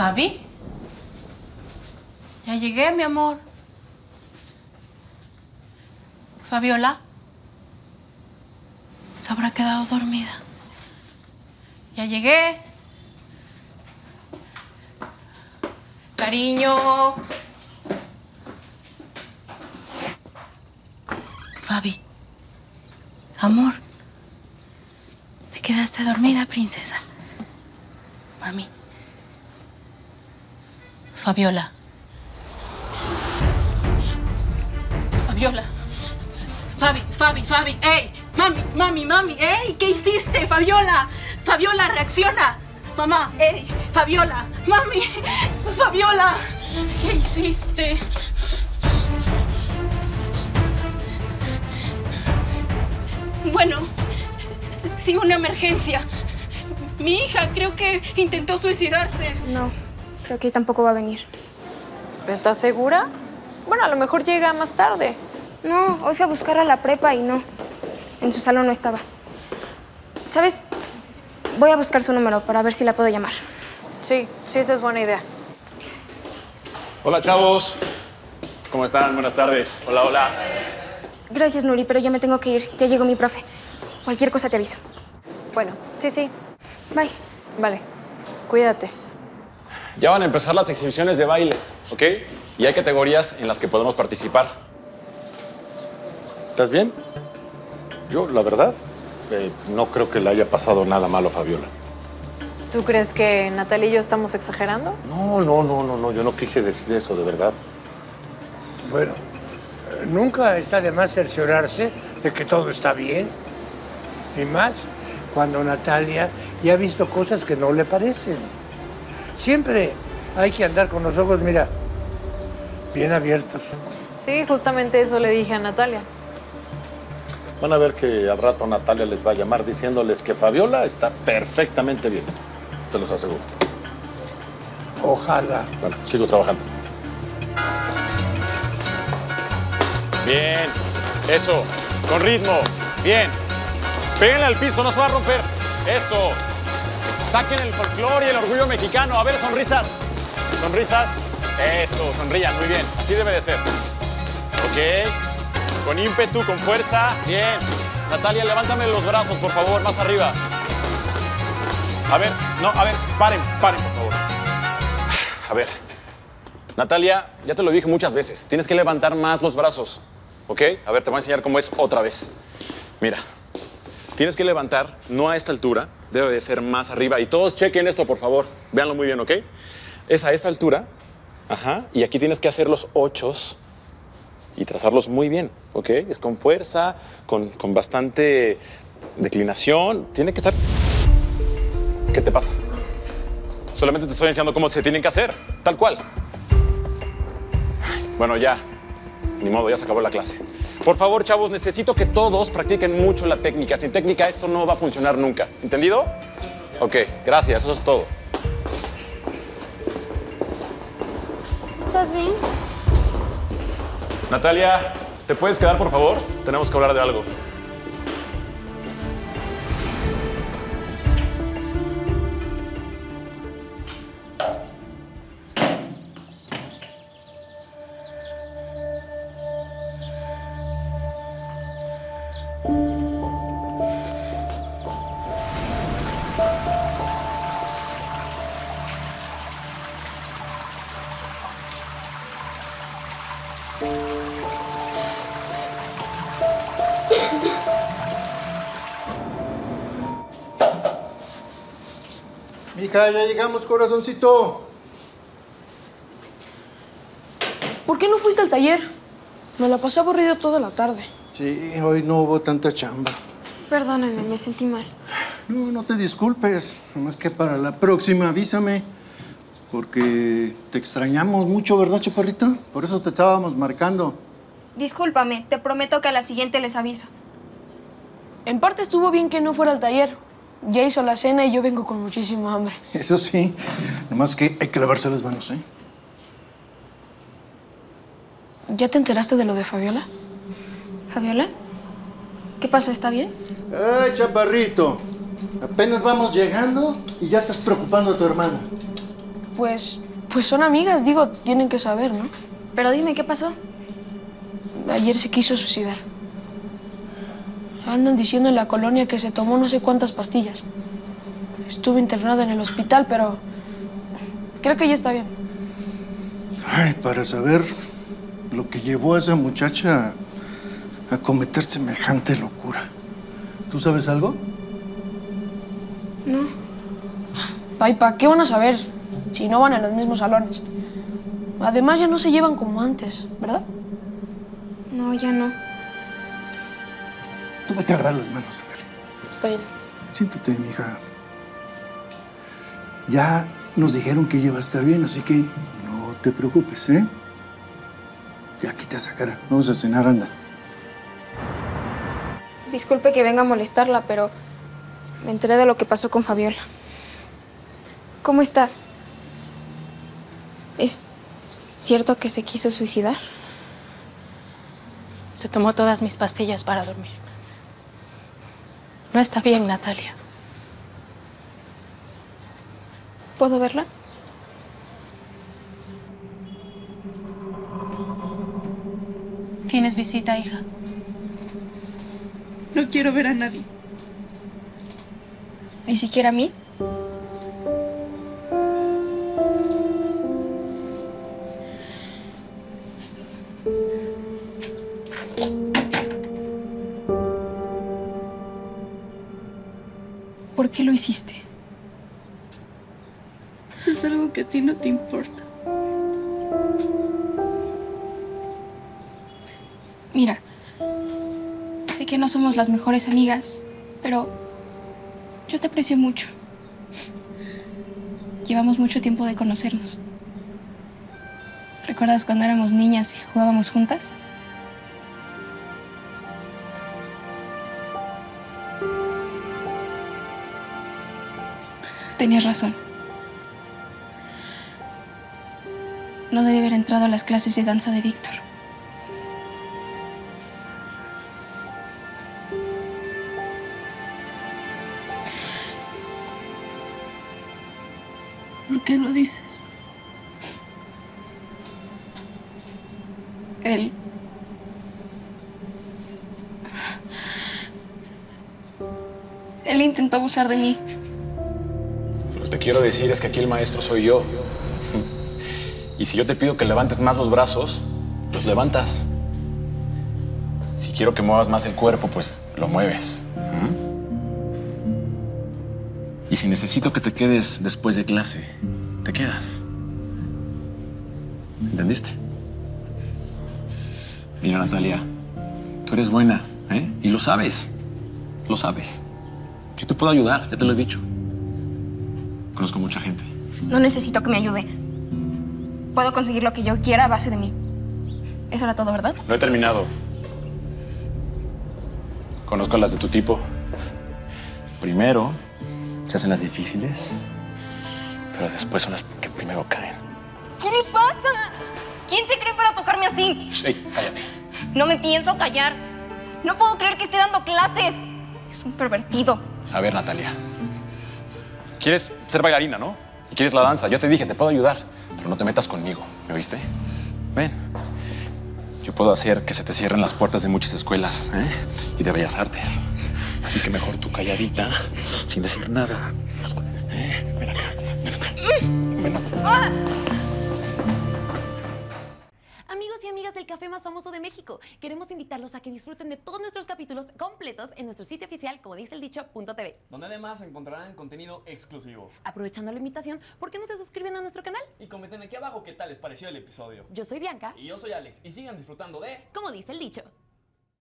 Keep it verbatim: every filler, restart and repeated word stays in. Fabi. Ya llegué, mi amor. Fabiola se habrá quedado dormida. Ya llegué. Cariño. Fabi. Amor. Te quedaste dormida, princesa. Mami. Fabiola. Fabiola. Fabi, Fabi, Fabi, ey, mami, mami, mami, ey, ¿qué hiciste, Fabiola? Fabiola, reacciona, mamá, ey, Fabiola, mami, Fabiola, ¿qué hiciste? Bueno, sí, una emergencia. Mi hija creo que intentó suicidarse. No, creo que tampoco va a venir. ¿Estás segura? Bueno, a lo mejor llega más tarde. No, hoy fui a buscar a la prepa y no. En su salón no estaba. ¿Sabes? Voy a buscar su número para ver si la puedo llamar. Sí, sí, esa es buena idea. Hola, chavos. ¿Cómo están? Buenas tardes. Hola, hola. Gracias, Nuri, pero ya me tengo que ir. Ya llegó mi profe. Cualquier cosa te aviso. Bueno, sí, sí. Bye. Vale, cuídate. Ya van a empezar las exhibiciones de baile, ¿ok? Y hay categorías en las que podemos participar. ¿Estás bien? Yo, la verdad, eh, no creo que le haya pasado nada malo a Fabiola. ¿Tú crees que Natalia y yo estamos exagerando? No, no, no, no, no. Yo no quise decir eso, de verdad. Bueno, nunca está de más cerciorarse de que todo está bien. Y más cuando Natalia ya ha visto cosas que no le parecen. Siempre hay que andar con los ojos, mira, bien abiertos. Sí, justamente eso le dije a Natalia. Van a ver que al rato Natalia les va a llamar diciéndoles que Fabiola está perfectamente bien. Se los aseguro. Ojalá. Bueno, sigo trabajando. Bien. Eso. Con ritmo. Bien. Péguenle al piso, no se va a romper. Eso. Saquen el folclore y el orgullo mexicano. A ver, sonrisas. Sonrisas. Eso. Sonrían. Muy bien. Así debe de ser. Ok. Con ímpetu, con fuerza. Bien. Natalia, levántame los brazos, por favor, más arriba. A ver, no, a ver, paren, paren, por favor. A ver. Natalia, ya te lo dije muchas veces. Tienes que levantar más los brazos, ¿ok? A ver, te voy a enseñar cómo es otra vez. Mira, tienes que levantar, no a esta altura, debe de ser más arriba. Y todos chequen esto, por favor. Véanlo muy bien, ¿ok? Es a esta altura. Ajá. Y aquí tienes que hacer los ochos. Y trazarlos muy bien, ¿ok? Es con fuerza, con, con bastante declinación. Tiene que estar... ¿Qué te pasa? Solamente te estoy enseñando cómo se tienen que hacer, tal cual. Bueno, ya. Ni modo, ya se acabó la clase. Por favor, chavos, necesito que todos practiquen mucho la técnica. Sin técnica esto no va a funcionar nunca. ¿Entendido? Ok, gracias. Eso es todo. ¿Estás bien? Natalia, ¿te puedes quedar, por favor? Tenemos que hablar de algo. Mija, ya llegamos, corazoncito. ¿Por qué no fuiste al taller? Me la pasé aburrido toda la tarde. Sí, hoy no hubo tanta chamba. Perdónenme, me sentí mal. No, no te disculpes. Nomás que para la próxima avísame. Porque te extrañamos mucho, ¿verdad, chaparrita? Por eso te estábamos marcando. Discúlpame, te prometo que a la siguiente les aviso. En parte estuvo bien que no fuera al taller. Ya hizo la cena y yo vengo con muchísima hambre. Eso sí, nomás que hay que lavarse las manos, ¿eh? ¿Ya te enteraste de lo de Fabiola? ¿Fabiola? ¿Qué pasó? ¿Está bien? ¡Ay, chaparrito! Apenas vamos llegando y ya estás preocupando a tu hermana. pues, pues son amigas, digo, tienen que saber, ¿no? Pero dime, ¿qué pasó? Ayer se quiso suicidar. Andan diciendo en la colonia que se tomó no sé cuántas pastillas. Estuve internada en el hospital, pero creo que ya está bien. Ay, para saber lo que llevó a esa muchacha a cometer semejante locura. ¿Tú sabes algo? No. Ay, ¿para qué van a saber si no van a los mismos salones? Además, ya no se llevan como antes, ¿verdad? No, ya no. Tú vete a agarrar las manos, Natalia. Estoy bien. Siéntate, mija. Ya nos dijeron que ella va a estar bien, así que no te preocupes, ¿eh? Ya quita esa cara. Vamos a cenar, anda. Disculpe que venga a molestarla, pero me enteré de lo que pasó con Fabiola. ¿Cómo está? ¿Es cierto que se quiso suicidar? Se tomó todas mis pastillas para dormir. No está bien, Natalia. ¿Puedo verla? ¿Tienes visita, hija? No quiero ver a nadie. ¿Ni siquiera a mí? ¿Por qué lo hiciste? Eso es algo que a ti no te importa. Mira, sé que no somos las mejores amigas, pero yo te aprecio mucho. Llevamos mucho tiempo de conocernos. ¿Recuerdas cuando éramos niñas y jugábamos juntas? Tenías razón. No debí haber entrado a las clases de danza de Víctor. ¿Por qué lo dices? Él... Él intentó abusar de mí. Lo que te quiero decir es que aquí el maestro soy yo. Y si yo te pido que levantes más los brazos, los levantas. Si quiero que muevas más el cuerpo, pues lo mueves. ¿Mm? Y si necesito que te quedes después de clase, te quedas. ¿Entendiste? Mira, Natalia, tú eres buena, ¿eh? Y lo sabes, lo sabes. Yo te puedo ayudar, ya te lo he dicho. Conozco mucha gente. No necesito que me ayude. Puedo conseguir lo que yo quiera a base de mí. Eso era todo, ¿verdad? No he terminado. Conozco a las de tu tipo. Primero se hacen las difíciles, pero después son las que primero caen. ¿Qué le pasa? ¿Quién se cree para tocarme así? Sí, cállate. No me pienso callar. No puedo creer que esté dando clases. Es un pervertido. A ver, Natalia. Quieres ser bailarina, ¿no? Y quieres la danza. Yo te dije, te puedo ayudar. Pero no te metas conmigo, ¿me oíste? Ven, yo puedo hacer que se te cierren las puertas de muchas escuelas, ¿eh? Y de bellas artes. Así que mejor tú calladita, sin decir nada. ¿Eh? Ven acá, ven acá, ven acá. Amigos y amigas del café más famoso de México, queremos invitarlos a que disfruten de todos nuestros capítulos completos en nuestro sitio oficial, como dice el dicho punto t v, donde además encontrarán contenido exclusivo. Aprovechando la invitación, ¿por qué no se suscriben a nuestro canal? Y comenten aquí abajo qué tal les pareció el episodio. Yo soy Bianca. Y yo soy Alex. Y sigan disfrutando de... Como dice el dicho.